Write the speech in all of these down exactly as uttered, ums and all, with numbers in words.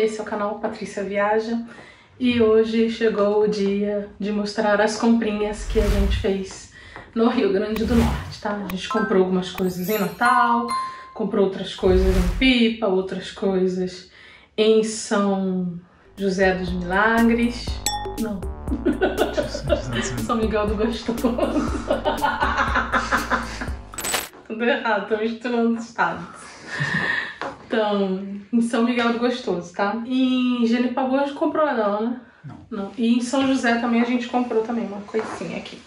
esse é o canal Patrícia Viaja e hoje chegou o dia de mostrar as comprinhas que a gente fez no Rio Grande do Norte, tá? A gente comprou algumas coisas em Natal, comprou outras coisas em Pipa, outras coisas em São José dos Milagres, não, São Miguel do Gostoso. Tudo errado, tô misturando os estados. Então, em São Miguel do Gostoso, tá? E em Genipabu a gente comprou não, né? Não. Não. E em São José também a gente comprou também uma coisinha aqui.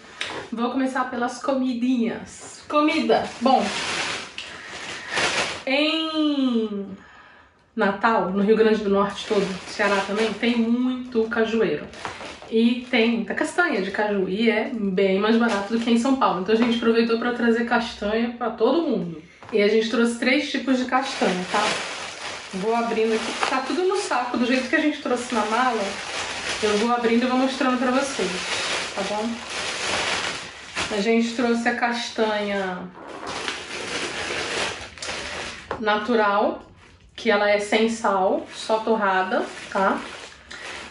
Vou começar pelas comidinhas. Comida! Bom, em Natal, no Rio Grande do Norte todo, Ceará também, tem muito cajueiro. E tem muita castanha de caju, e é bem mais barato do que em São Paulo. Então a gente aproveitou para trazer castanha para todo mundo. E a gente trouxe três tipos de castanha, tá? Vou abrindo aqui, tá tudo no saco, do jeito que a gente trouxe na mala. Eu vou abrindo e vou mostrando para vocês, tá bom? A gente trouxe a castanha natural, que ela é sem sal, só torrada, tá?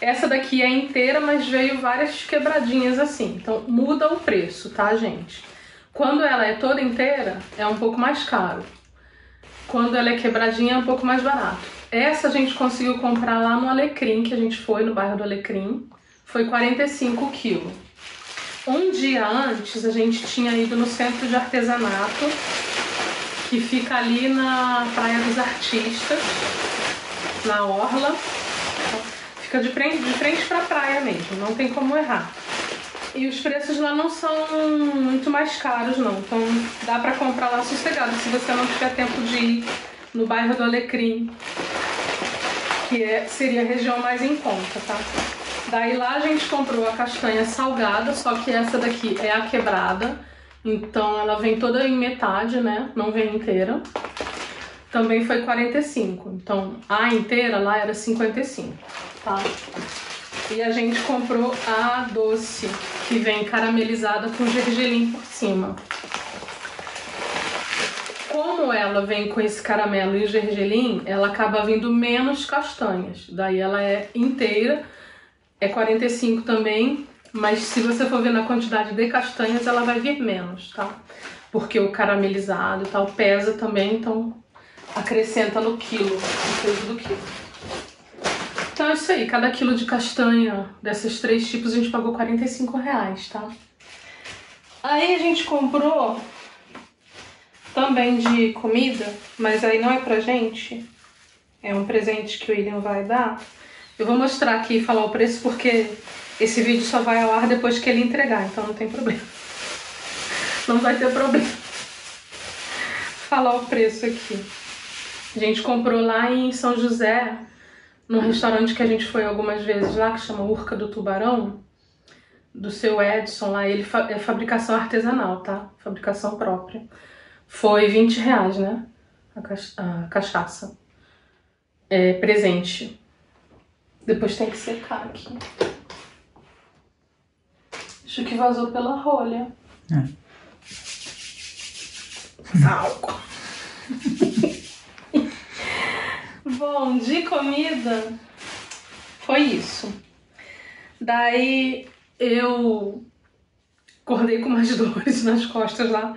Essa daqui é inteira, mas veio várias quebradinhas assim. Então muda o preço, tá, gente? Quando ela é toda inteira, é um pouco mais caro. Quando ela é quebradinha, é um pouco mais barato. Essa a gente conseguiu comprar lá no Alecrim, que a gente foi no bairro do Alecrim. Foi quarenta e cinco quilos. Um dia antes, a gente tinha ido no Centro de Artesanato, que fica ali na Praia dos Artistas, na Orla. Fica de frente, de frente pra praia mesmo, não tem como errar. E os preços lá não são muito mais caros não, então dá pra comprar lá sossegado, se você não tiver tempo de ir no bairro do Alecrim, que é, seria a região mais em conta, tá? Daí lá a gente comprou a castanha salgada, só que essa daqui é a quebrada, então ela vem toda em metade, né? Não vem inteira. Também foi quarenta e cinco, então a inteira lá era cinquenta e cinco, tá? E a gente comprou a doce, que vem caramelizada com gergelim por cima. Como ela vem com esse caramelo e gergelim, ela acaba vindo menos castanhas. Daí ela é inteira, é quarenta e cinco também, mas se você for ver na quantidade de castanhas, ela vai vir menos, tá? Porque o caramelizado e tal pesa também, então acrescenta no quilo, no peso do quilo. Então é isso aí, cada quilo de castanha desses três tipos a gente pagou quarenta e cinco reais, tá? Aí a gente comprou também de comida, mas aí não é pra gente, é um presente que o William vai dar. Eu vou mostrar aqui e falar o preço porque esse vídeo só vai ao ar depois que ele entregar, então não tem problema. Não vai ter problema. Falar o preço aqui. A gente comprou lá em São José, num restaurante que a gente foi algumas vezes lá, que chama Urca do Tubarão, do seu Edson lá, ele fa é fabricação artesanal, tá? Fabricação própria. Foi vinte reais, né? A, ca a cachaça. É presente. Depois tem que secar aqui. Acho que vazou pela rolha. É. Salco. Bom, de comida foi isso. Daí eu acordei com umas dores nas costas lá.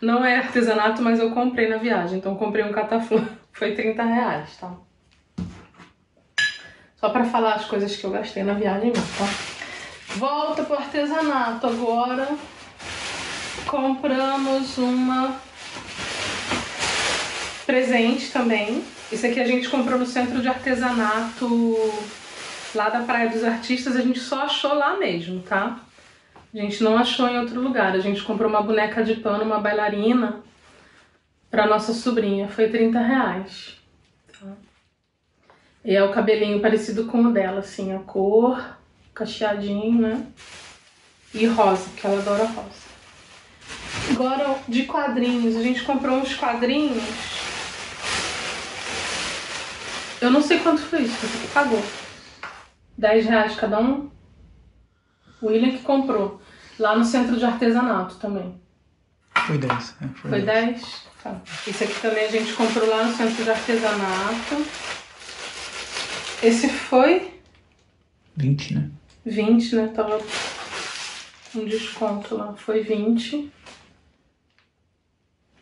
Não é artesanato, mas eu comprei na viagem. Então comprei um cataflã. Foi trinta reais, tá? Só pra falar as coisas que eu gastei na viagem mesmo, tá? Volta pro artesanato agora. Compramos uma presente também. Isso aqui a gente comprou no Centro de Artesanato lá da Praia dos Artistas, a gente só achou lá mesmo, tá? A gente não achou em outro lugar, a gente comprou uma boneca de pano, uma bailarina pra nossa sobrinha, foi trinta reais. Tá? E é o cabelinho parecido com o dela, assim, a cor, cacheadinho, né? E rosa, que ela adora rosa. Agora de quadrinhos, a gente comprou uns quadrinhos. Eu não sei quanto foi isso, você que pagou. dez reais cada um. O William que comprou. Lá no Centro de Artesanato também. Foi dez. É, foi foi dez? Tá. Isso aqui também a gente comprou lá no Centro de Artesanato. Esse foi... vinte, né? vinte, né? Tava um desconto lá. Foi vinte.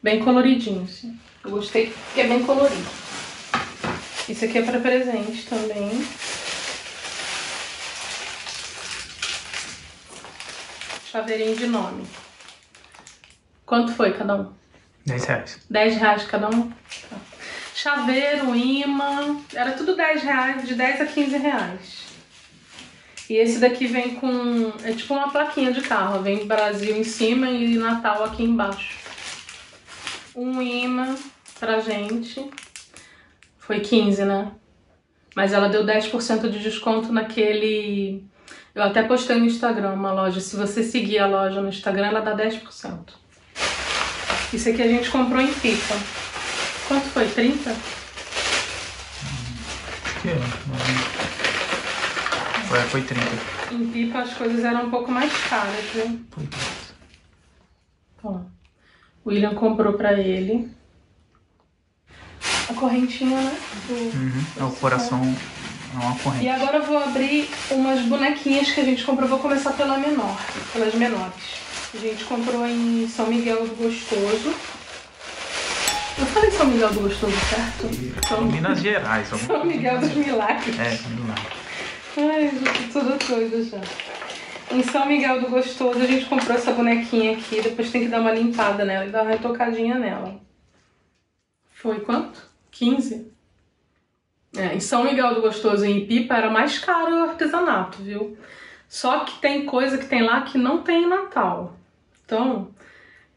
Bem coloridinho, assim. Eu gostei porque é bem colorido. Isso aqui é pra presente também. Chaveirinho de nome. Quanto foi cada um? dez reais. dez reais cada um? Tá. Chaveiro, imã, era tudo dez reais, de dez a quinze reais. E esse daqui vem com... é tipo uma plaquinha de carro. Vem Brasil em cima e Natal aqui embaixo. Um imã pra gente. Foi quinze, né? Mas ela deu dez por cento de desconto naquele... eu até postei no Instagram uma loja. Se você seguir a loja no Instagram, ela dá dez por cento. Isso aqui a gente comprou em Pipa. Quanto foi? trinta? Acho que é... foi, foi trinta. Em Pipa as coisas eram um pouco mais caras, viu? Foi trinta. Ó, o William comprou pra ele a correntinha do... uhum, é o coração, é uma corrente. E agora eu vou abrir umas bonequinhas que a gente comprou. Vou começar pela menor, pelas menores. A gente comprou em São Miguel do Gostoso. Eu falei São Miguel do Gostoso, certo? E... São... Minas Gerais. São, São Miguel dos Milagres. É, São Milagres. Ai, tudo doido já. Em São Miguel do Gostoso a gente comprou essa bonequinha aqui. Depois tem que dar uma limpada nela e dar uma retocadinha nela. Foi quanto? quinze? É, em São Miguel do Gostoso e em Pipa era mais caro o artesanato, viu? Só que tem coisa que tem lá que não tem em Natal. Então,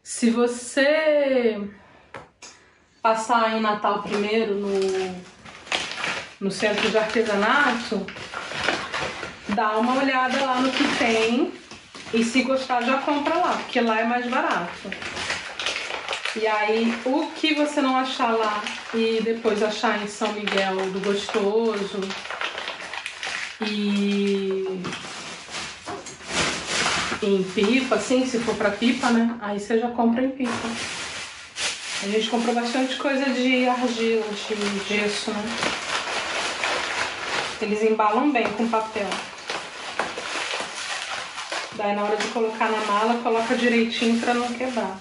se você passar em Natal primeiro no, no Centro de Artesanato... dá uma olhada lá no que tem e se gostar já compra lá, porque lá é mais barato. E aí o que você não achar lá e depois achar em São Miguel do Gostoso e em Pipa, assim, se for pra Pipa, né, aí você já compra em Pipa. A gente comprou bastante coisa de argila, de gesso, né. Eles embalam bem com papel. Daí na hora de colocar na mala, coloca direitinho pra não quebrar.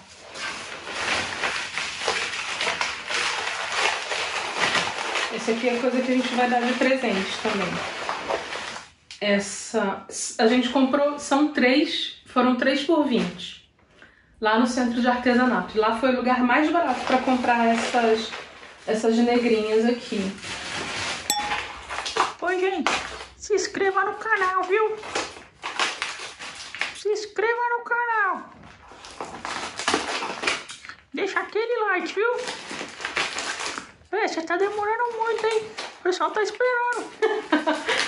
Esse aqui é coisa que a gente vai dar de presente também. Essa... a gente comprou... são três... foram três por vinte. Lá no Centro de Artesanato. Lá foi o lugar mais barato pra comprar essas... essas negrinhas aqui. Oi, gente. Se inscreva no canal, viu? Se inscreva no canal. Deixa aquele like, viu? Vê, você tá demorando muito, hein? O pessoal tá esperando.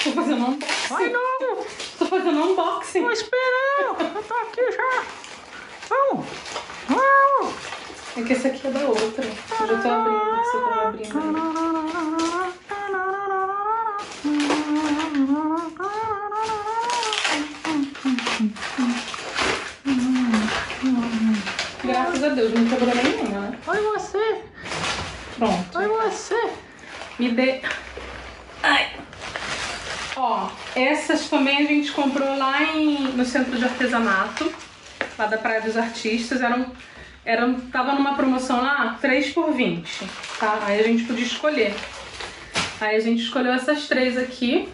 Tô fazendo um unboxing. Vai logo. Tô fazendo um unboxing. Tô esperando. Eu tô aqui já. Vamos. Vamos. É que esse aqui é da outra. Eu já tô abrindo. Você tá abrindo. Graças a Deus, não quebrou nenhuma, né? Oi, você! Pronto. Oi, você! Me dê... ai! Ó, essas também a gente comprou lá em... no Centro de Artesanato, lá da Praia dos Artistas. Eram... eram... tava numa promoção lá, três por vinte, tá? Aí a gente podia escolher. Aí a gente escolheu essas três aqui.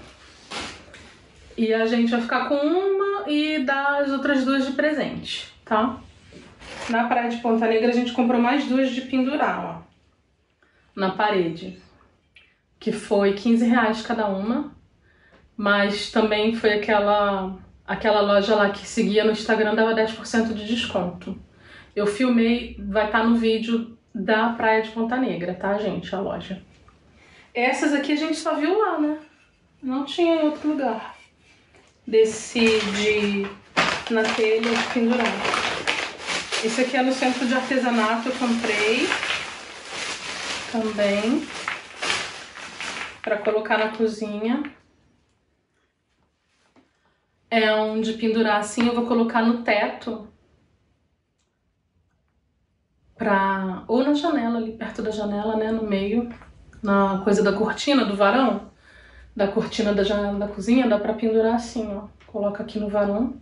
E a gente vai ficar com uma e dar as outras duas de presente, tá? Na Praia de Ponta Negra a gente comprou mais duas de pendurar, ó. Na parede. Que foi quinze reais cada uma. Mas também foi aquela, aquela loja lá que seguia no Instagram, dava dez por cento de desconto. Eu filmei, vai estar no vídeo da Praia de Ponta Negra, tá, gente? A loja. Essas aqui a gente só viu lá, né? Não tinha em outro lugar. Decide na telha de pendurar. Esse aqui é no Centro de Artesanato, eu comprei. Também. Pra colocar na cozinha. É um de pendurar assim, eu vou colocar no teto. Pra... ou na janela, ali perto da janela, né? No meio. Na coisa da cortina, do varão. da cortina da janela da cozinha, dá pra pendurar assim, ó. Coloca aqui no varão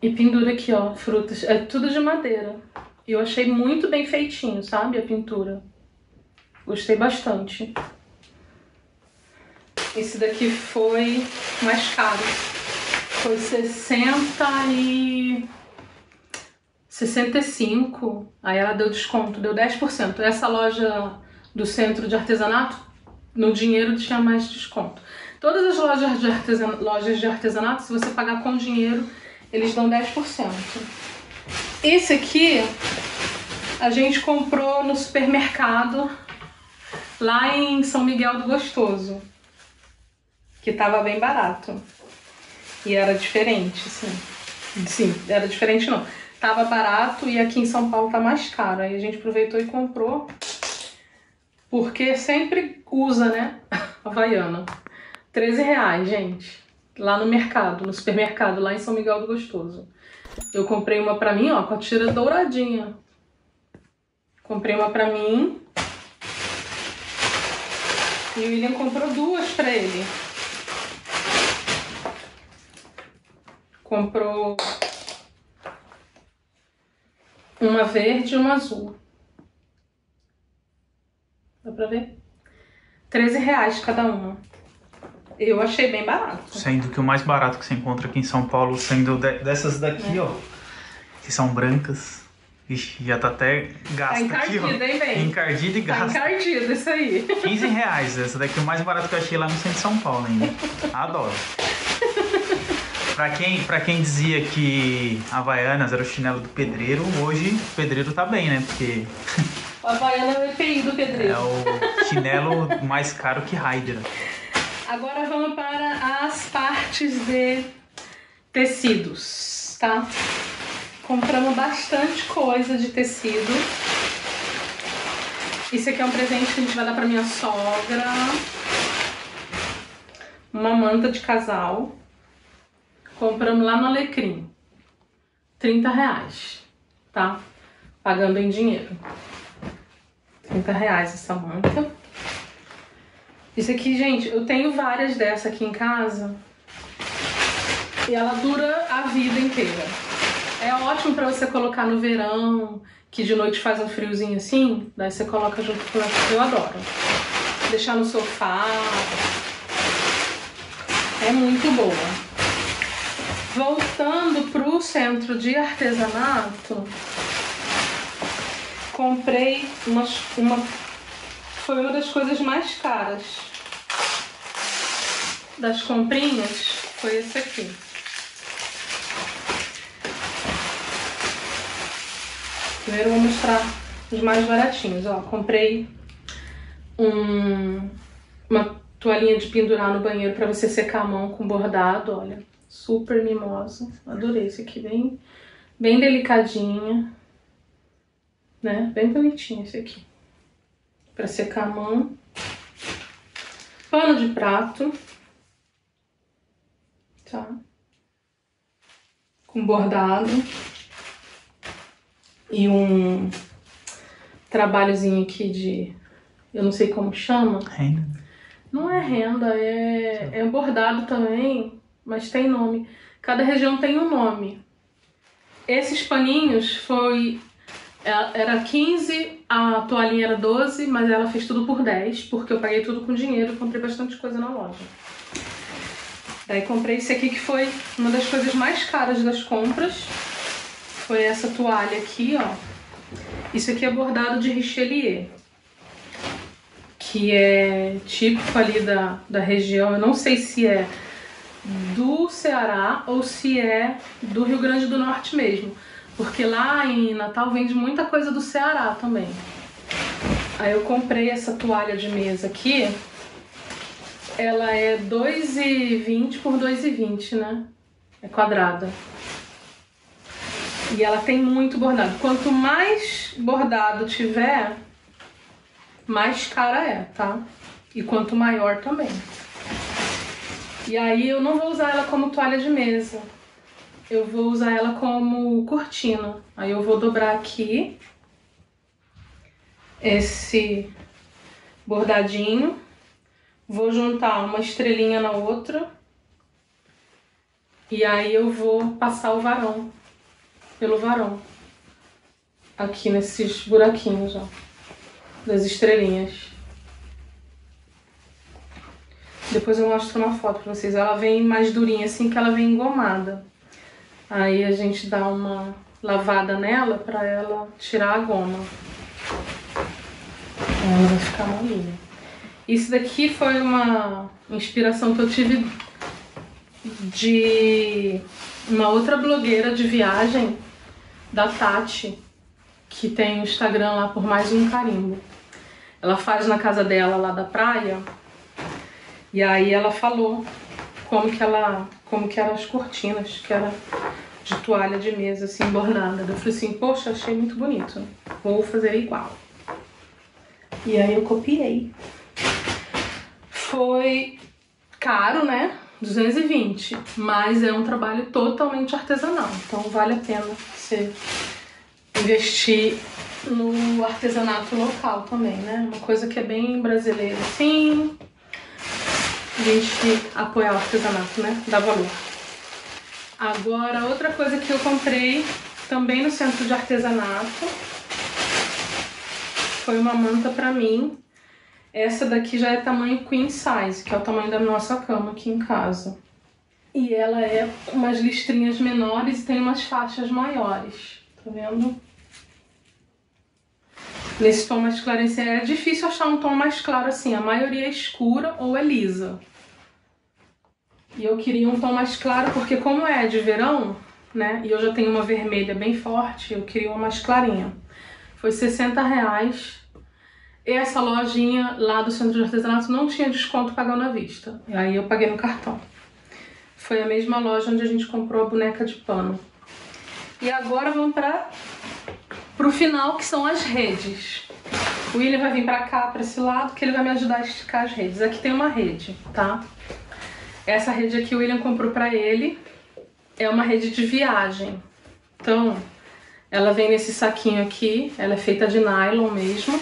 e pendura aqui, ó, frutas. É tudo de madeira. E eu achei muito bem feitinho, sabe, a pintura. Gostei bastante. Esse daqui foi mais caro. Foi sessenta e sessenta e cinco. Aí ela deu desconto, deu dez por cento. Essa loja do Centro de Artesanato, no dinheiro tinha mais desconto. Todas as lojas de, artesanato, lojas de artesanato, se você pagar com dinheiro, eles dão dez por cento. Esse aqui a gente comprou no supermercado lá em São Miguel do Gostoso, que tava bem barato. E era diferente, assim. Sim, era diferente não. Tava barato e aqui em São Paulo tá mais caro. Aí a gente aproveitou e comprou, porque sempre usa, né? Havaiana. treze reais, gente. Lá no mercado, no supermercado, lá em São Miguel do Gostoso. Eu comprei uma pra mim, ó, com a tira douradinha. Comprei uma pra mim. E o William comprou duas pra ele. Comprou uma verde e uma azul. Dá pra ver? treze reais cada uma. Eu achei bem barato. Sendo que o mais barato que você encontra aqui em São Paulo, sendo de, dessas daqui, é. ó, que são brancas. Ixi, já tá até gasta. Tá encardida, aqui, ó. Hein, bem? Encardida e gasta. Tá encardida, isso aí. quinze reais. Essa daqui é o mais barato que eu achei lá no centro de São Paulo ainda. Adoro. Pra quem, pra quem dizia que Havaianas era o chinelo do pedreiro, hoje o pedreiro tá bem, né? Porque o Havaiana é o E P I do pedreiro. É o chinelo mais caro que Hydra. Agora vamos para as partes de tecidos, tá? Compramos bastante coisa de tecido. Isso aqui é um presente que a gente vai dar pra minha sogra. Uma manta de casal. Compramos lá no Alecrim, trinta reais, tá? Pagando em dinheiro, trinta reais essa manta. Isso aqui, gente, eu tenho várias dessa aqui em casa e ela dura a vida inteira. É ótimo pra você colocar no verão, que de noite faz um friozinho assim, daí você coloca junto com ela, que eu adoro. Deixar no sofá, é muito boa. Voltando para o Centro de Artesanato, comprei uma, uma... Foi uma das coisas mais caras das comprinhas, foi esse aqui. Primeiro eu vou mostrar os mais baratinhos, ó. Comprei um, uma toalhinha de pendurar no banheiro para você secar a mão com bordado, olha. Super mimosa. Adorei esse aqui, bem, bem delicadinha, né? Bem bonitinho esse aqui. Pra secar a mão. Pano de prato. Tá? Com bordado. E um trabalhozinho aqui de... Eu não sei como chama. Renda. Não é renda, é, é bordado também. Mas tem nome. Cada região tem um nome. Esses paninhos foi... Era quinze, a toalhinha era doze, mas ela fez tudo por dez, porque eu paguei tudo com dinheiro e comprei bastante coisa na loja. Daí comprei esse aqui, que foi uma das coisas mais caras das compras. Foi essa toalha aqui, ó. Isso aqui é bordado de Richelieu, que é típico ali da, da região. Eu não sei se é do Ceará ou se é do Rio Grande do Norte mesmo, porque lá em Natal vende muita coisa do Ceará também. Aí eu comprei essa toalha de mesa aqui. Ela é dois e vinte por dois e vinte, né? É quadrada. E ela tem muito bordado. Quanto mais bordado tiver, mais cara é, tá? E quanto maior também. E aí eu não vou usar ela como toalha de mesa. Eu vou usar ela como cortina. Aí eu vou dobrar aqui esse bordadinho, Vou juntar uma estrelinha na outra. E aí eu vou passar o varão. Pelo varão. Aqui nesses buraquinhos, ó. Das estrelinhas. Depois eu mostro uma foto pra vocês. Ela vem mais durinha assim, que ela vem engomada. Aí a gente dá uma lavada nela pra ela tirar a goma. Ela vai ficar molinha. Isso daqui foi uma inspiração que eu tive de uma outra blogueira de viagem, da Tati, que tem o Instagram lá por mais um carimbo. Ela faz na casa dela lá da praia. E aí ela falou como que ela, como que eram as cortinas, que era de toalha de mesa, assim, bordada. Eu falei assim, poxa, achei muito bonito, vou fazer igual. E aí eu copiei. Foi caro, né? duzentos e vinte, mas é um trabalho totalmente artesanal, então vale a pena você investir no artesanato local também, né? Uma coisa que é bem brasileira, assim. A gente apoiar o artesanato, né? Dá valor. Agora, outra coisa que eu comprei também no Centro de Artesanato foi uma manta pra mim. Essa daqui já é tamanho queen size, que é o tamanho da nossa cama aqui em casa. E ela é umas listrinhas menores e tem umas faixas maiores. Tá vendo? Nesse tom mais claro, é difícil achar um tom mais claro assim. A maioria é escura ou é lisa. E eu queria um tom mais claro porque como é de verão, né? E eu já tenho uma vermelha bem forte, eu queria uma mais clarinha. Foi sessenta reais. E essa lojinha lá do Centro de Artesanato não tinha desconto pagando à vista. E aí eu paguei no cartão. Foi a mesma loja onde a gente comprou a boneca de pano. E agora vamos para... pro final, que são as redes. O William vai vir pra cá, pra esse lado, que ele vai me ajudar a esticar as redes. Aqui tem uma rede, tá? Essa rede aqui o William comprou pra ele. É uma rede de viagem. Então, ela vem nesse saquinho aqui. Ela é feita de nylon mesmo.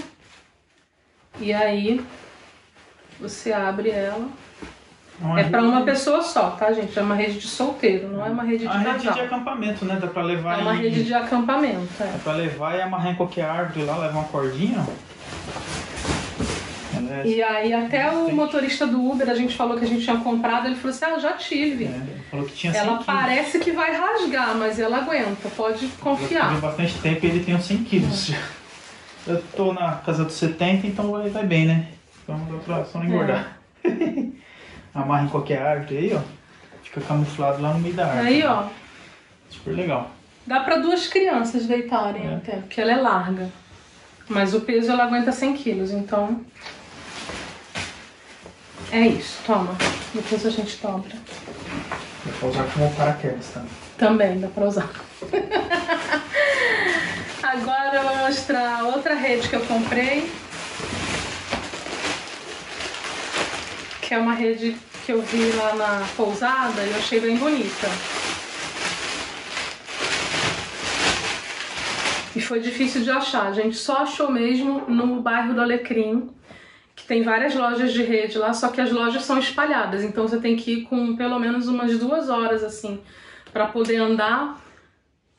E aí, você abre ela. Uma é para uma de... pessoa só, tá, gente? É uma rede de solteiro, não é uma rede de casal. É uma rede de acampamento, né? Dá pra levar... É uma em... rede de acampamento, é. Dá pra levar e amarrar em qualquer árvore lá, levar uma cordinha. É... E aí até o motorista do Uber, a gente falou que a gente tinha comprado, ele falou assim, ah, já tive. É, ele falou que tinha ela cem quilos. Parece que vai rasgar, mas ela aguenta, pode confiar. Já bastante tempo e ele tem uns cem quilos. É. Eu tô na casa dos setenta, então vai, vai bem, né? Então dá pra só não engordar. É. Amarra em qualquer árvore aí, ó. Fica camuflado lá no meio da árvore. Aí, né? Ó. Super legal. Dá pra duas crianças deitarem é. Até, porque ela é larga. Mas o peso, ela aguenta cem quilos, então... É isso, toma. Depois a gente dobra. Dá pra usar como paraquedas também. Também, dá pra usar. Agora eu vou mostrar outra rede que eu comprei. Que é uma rede que eu vi lá na pousada e eu achei bem bonita. E foi difícil de achar, a gente só achou mesmo no bairro do Alecrim, que tem várias lojas de rede lá, só que as lojas são espalhadas, então você tem que ir com pelo menos umas duas horas, assim, para poder andar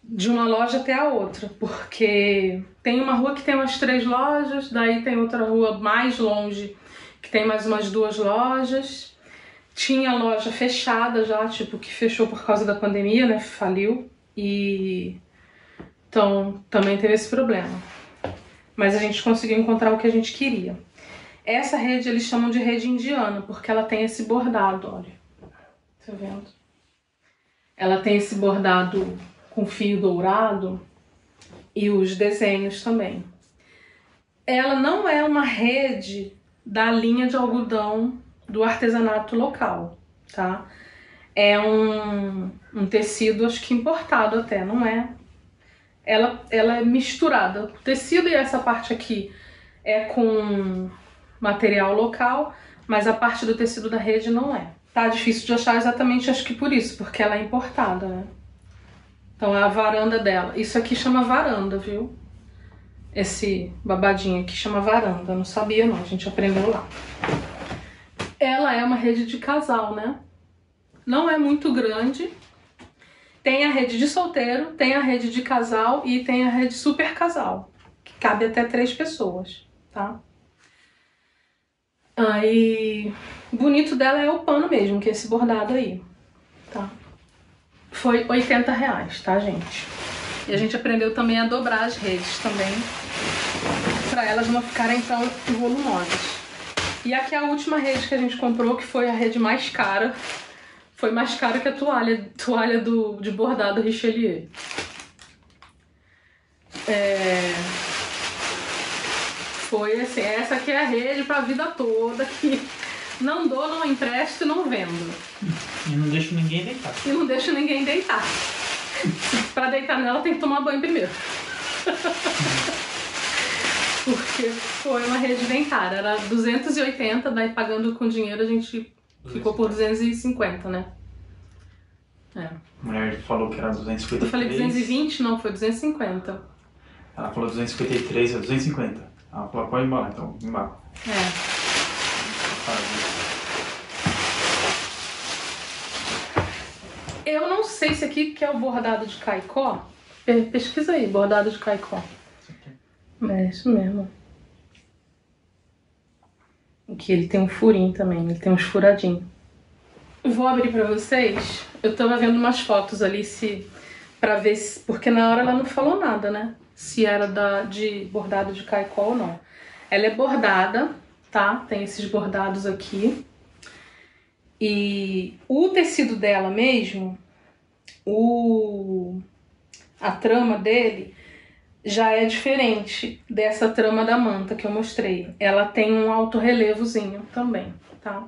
de uma loja até a outra, porque tem uma rua que tem umas três lojas, daí tem outra rua mais longe, que tem mais umas duas lojas. Tinha loja fechada já, tipo, que fechou por causa da pandemia, né? Faliu. E... Então, também teve esse problema. Mas a gente conseguiu encontrar o que a gente queria. Essa rede, eles chamam de rede indiana, porque ela tem esse bordado, olha. Tá vendo? Ela tem esse bordado com fio dourado e os desenhos também. Ela não é uma rede... da linha de algodão do artesanato local, tá? É um, um tecido, acho que importado até, não é? Ela, ela é misturada. O tecido e essa parte aqui é com material local, mas a parte do tecido da rede não é. Tá difícil de achar exatamente, acho que por isso, porque ela é importada, né? Então é a varanda dela. Isso aqui chama varanda, viu? Esse babadinho aqui chama varanda, eu não sabia não, a gente aprendeu lá. Ela é uma rede de casal, né? Não é muito grande. Tem a rede de solteiro, tem a rede de casal e tem a rede super casal, que cabe até três pessoas, tá? Aí, bonito dela é o pano mesmo, que é esse bordado aí, tá? Foi oitenta reais, tá, gente? E a gente aprendeu também a dobrar as redes também, pra elas não ficarem tão volumosas. E aqui a última rede que a gente comprou, que foi a rede mais cara, foi mais caro que a toalha, toalha do, de bordado Richelieu. É... Foi assim, essa aqui é a rede pra vida toda, que não dou, não empresto e não vendo. E não deixo ninguém deitar. E não deixo ninguém deitar. Pra deitar nela tem que tomar banho primeiro. Porque foi uma rede bem cara, era duzentos e oitenta, daí pagando com dinheiro a gente... Ficou por duzentos e cinquenta, né? É. A mulher falou que era duzentos e cinquenta e três. Eu falei duzentos e vinte? Não, foi duzentos e cinquenta. Ela falou duzentos e cinquenta e três, é duzentos e cinquenta. Ela falou, pode ir embora, então, embaixo. É. Eu não sei se aqui que é o bordado de caicó. Pesquisa aí, bordado de caicó. É isso mesmo. Que ele tem um furinho também, ele tem uns furadinhos. Vou abrir pra vocês. Eu tava vendo umas fotos ali, se pra ver se... Porque na hora ela não falou nada, né? Se era da, de bordado de caicó ou não. Ela é bordada, tá? Tem esses bordados aqui. E o tecido dela mesmo, o... a trama dele... já é diferente dessa trama da manta que eu mostrei. Ela tem um alto relevozinho também, tá?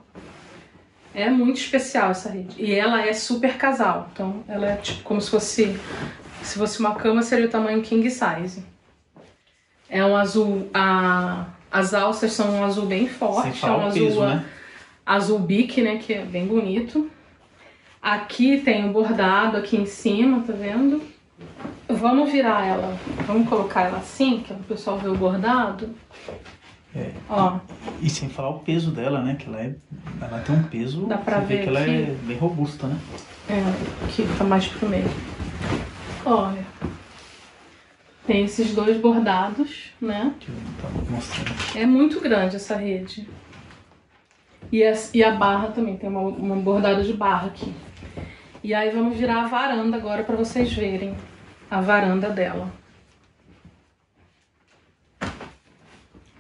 É muito especial essa rede. E ela é super casal. Então, ela é tipo como se fosse... Se fosse uma cama, seria o tamanho king size. É um azul... A, as alças são um azul bem forte. Sem falar é um o peso, azul, né? Azul bique, né? Que é bem bonito. Aqui tem o um bordado aqui em cima, tá vendo? Vamos virar ela, vamos colocar ela assim, que o pessoal vê o bordado. É. Ó. E, e sem falar o peso dela, né? Que ela, é, ela tem um peso. Dá pra ver, ver que ela aqui. É bem robusta, né? É, aqui tá mais pro meio. Olha. Tem esses dois bordados, né? Que eu tava mostrando. É muito grande essa rede. E a, e a barra também, tem uma, uma bordada de barra aqui. E aí vamos virar a varanda agora pra vocês verem a varanda dela.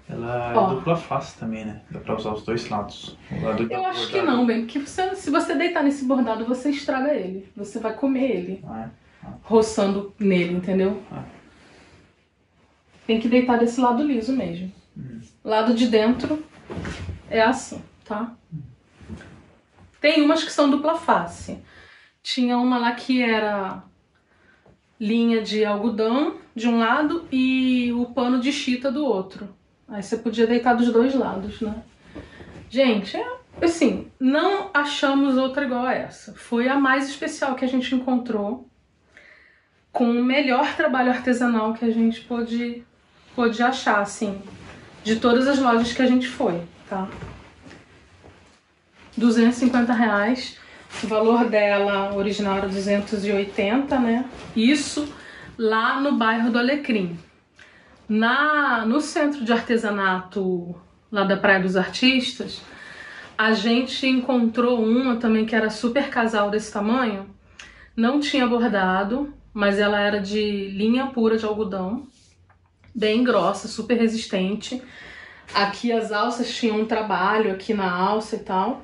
Ela ó. É dupla face também, né? Dá pra usar os dois lados. O lado eu acho bordado. Que não, bem, porque você, se você deitar nesse bordado, você estraga ele. Você vai comer ele. Ah, é. Ah. Roçando nele, entendeu? Ah. Tem que deitar desse lado liso mesmo. Hum. Lado de dentro é assim, tá? Hum. Tem umas que são dupla face. Tinha uma lá que era... linha de algodão de um lado e o pano de chita do outro. Aí você podia deitar dos dois lados, né? Gente, é, assim, não achamos outra igual a essa. Foi a mais especial que a gente encontrou, com o melhor trabalho artesanal que a gente pôde, pôde achar, assim, de todas as lojas que a gente foi, tá? duzentos e cinquenta reais... O valor dela original era duzentos e oitenta, né? Isso lá no bairro do Alecrim. Na, no Centro de Artesanato, lá da Praia dos Artistas, a gente encontrou uma também que era super casal desse tamanho. Não tinha bordado, mas ela era de linha pura de algodão. Bem grossa, super resistente. Aqui as alças tinham um trabalho aqui na alça e tal.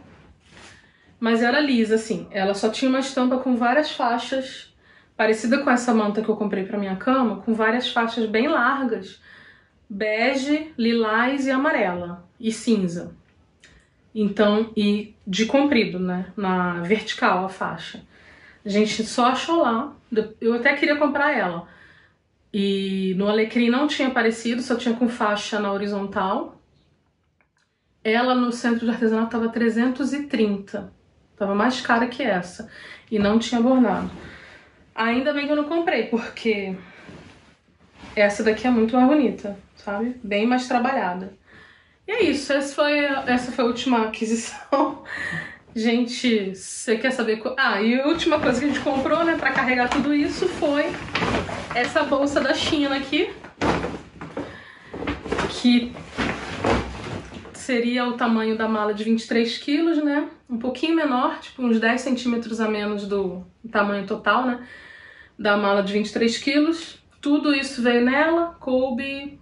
Mas era lisa, assim. Ela só tinha uma estampa com várias faixas, parecida com essa manta que eu comprei pra minha cama, com várias faixas bem largas, bege, lilás e amarela, e cinza. Então, e de comprido, né? Na vertical a faixa. A gente só achou lá. Eu até queria comprar ela. E no Alecrim não tinha parecido, só tinha com faixa na horizontal. Ela no Centro de Artesanato tava trezentos e trinta. Tava mais cara que essa. E não tinha bordado. Ainda bem que eu não comprei, porque... essa daqui é muito mais bonita, sabe? Bem mais trabalhada. E é isso, essa foi a, essa foi a última aquisição. Gente, você quer saber... Co... Ah, e a última coisa que a gente comprou, né, pra carregar tudo isso foi essa bolsa da China aqui, que seria o tamanho da mala de vinte e três quilos, né? Um pouquinho menor, tipo uns dez centímetros a menos do tamanho total, né? Da mala de vinte e três quilos. Tudo isso veio nela, coube...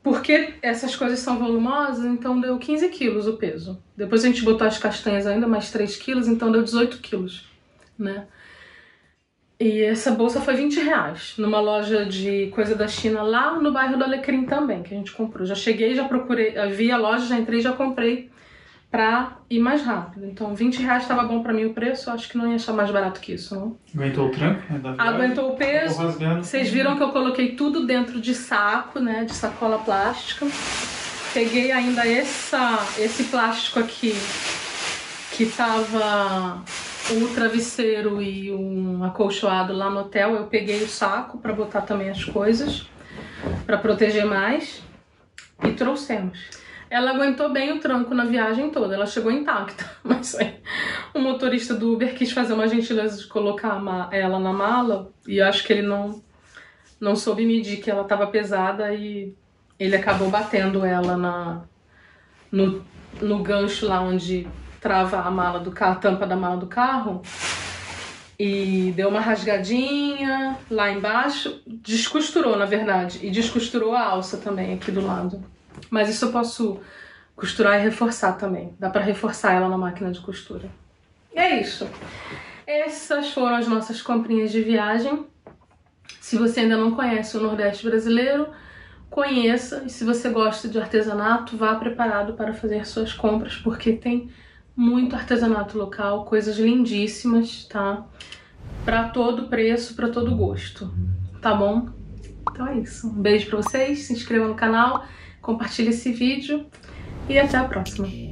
Porque essas coisas são volumosas, então deu quinze quilos o peso. Depois a gente botou as castanhas ainda, mais três quilos, então deu dezoito quilos, né? E essa bolsa foi vinte reais, numa loja de coisa da China lá no bairro do Alecrim também, que a gente comprou. Já cheguei, já procurei, vi a loja, já entrei, já comprei pra ir mais rápido. Então vinte reais tava bom pra mim o preço, acho que não ia achar mais barato que isso, não. Aguentou o trampo, né? Aguentou o peso. Vocês viram que eu coloquei tudo dentro de saco, né? De sacola plástica. Peguei ainda essa, esse plástico aqui, que tava o travesseiro e um acolchoado lá no hotel. Eu peguei o saco pra botar também as coisas, pra proteger mais. E trouxemos. Ela aguentou bem o tranco na viagem toda, ela chegou intacta, mas aí o motorista do Uber quis fazer uma gentileza de colocar ela na mala e acho que ele não, não soube medir que ela estava pesada e ele acabou batendo ela na, no, no gancho lá onde trava a mala do carro, a tampa da mala do carro e deu uma rasgadinha lá embaixo, descosturou na verdade e descosturou a alça também aqui do lado. Mas isso eu posso costurar e reforçar também. Dá pra reforçar ela na máquina de costura. E é isso. Essas foram as nossas comprinhas de viagem. Se você ainda não conhece o Nordeste brasileiro, conheça. E se você gosta de artesanato, vá preparado para fazer suas compras, porque tem muito artesanato local, coisas lindíssimas, tá? Pra todo preço, pra todo gosto. Tá bom? Então é isso. Um beijo pra vocês, se inscreva no canal. Compartilhe esse vídeo e até a próxima.